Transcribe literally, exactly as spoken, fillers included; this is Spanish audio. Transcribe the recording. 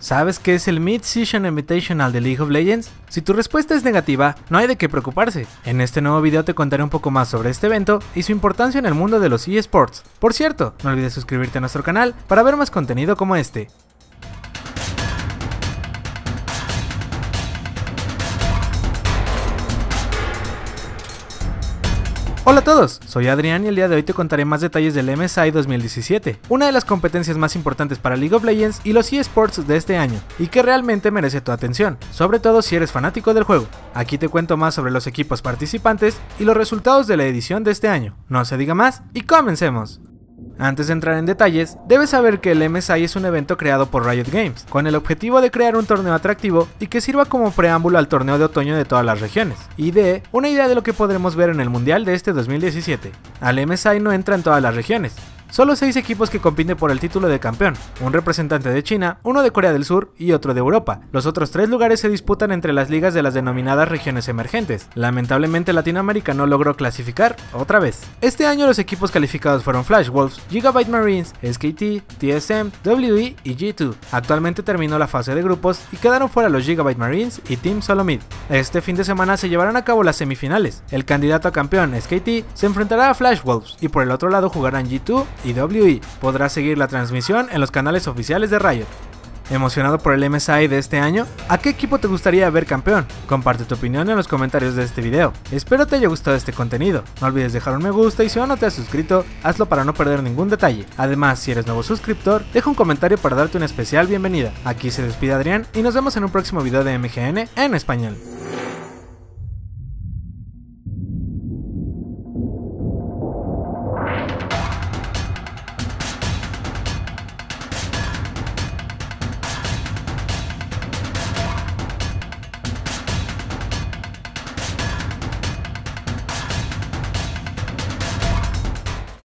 ¿Sabes qué es el Mid Season Invitational de League of Legends? Si tu respuesta es negativa, no hay de qué preocuparse. En este nuevo video te contaré un poco más sobre este evento y su importancia en el mundo de los eSports. Por cierto, no olvides suscribirte a nuestro canal para ver más contenido como este. Hola a todos, soy Adrián y el día de hoy te contaré más detalles del M S I dos mil diecisiete, una de las competencias más importantes para League of Legends y los eSports de este año, y que realmente merece tu atención, sobre todo si eres fanático del juego. Aquí te cuento más sobre los equipos participantes y los resultados de la edición de este año. No se diga más y comencemos. Antes de entrar en detalles, debes saber que el M S I es un evento creado por Riot Games, con el objetivo de crear un torneo atractivo y que sirva como preámbulo al torneo de otoño de todas las regiones, y dé una idea de lo que podremos ver en el mundial de este dos mil diecisiete. Al M S I no entran todas las regiones, solo seis equipos que compiten por el título de campeón, un representante de China, uno de Corea del Sur y otro de Europa. Los otros tres lugares se disputan entre las ligas de las denominadas regiones emergentes. Lamentablemente Latinoamérica no logró clasificar otra vez. Este año los equipos calificados fueron Flash Wolves, Gigabyte Marines, S K T, T S M, W E y G dos. Actualmente terminó la fase de grupos y quedaron fuera los Gigabyte Marines y Team Solo Mid. Este fin de semana se llevarán a cabo las semifinales. El candidato a campeón S K T se enfrentará a Flash Wolves y por el otro lado jugarán G dos y W E. Podrás seguir la transmisión en los canales oficiales de Riot. ¿Emocionado por el M S I de este año? ¿A qué equipo te gustaría ver campeón? Comparte tu opinión en los comentarios de este video. Espero te haya gustado este contenido. No olvides dejar un me gusta y si aún no te has suscrito, hazlo para no perder ningún detalle. Además, si eres nuevo suscriptor, deja un comentario para darte una especial bienvenida. Aquí se despide Adrián y nos vemos en un próximo video de M G N en español.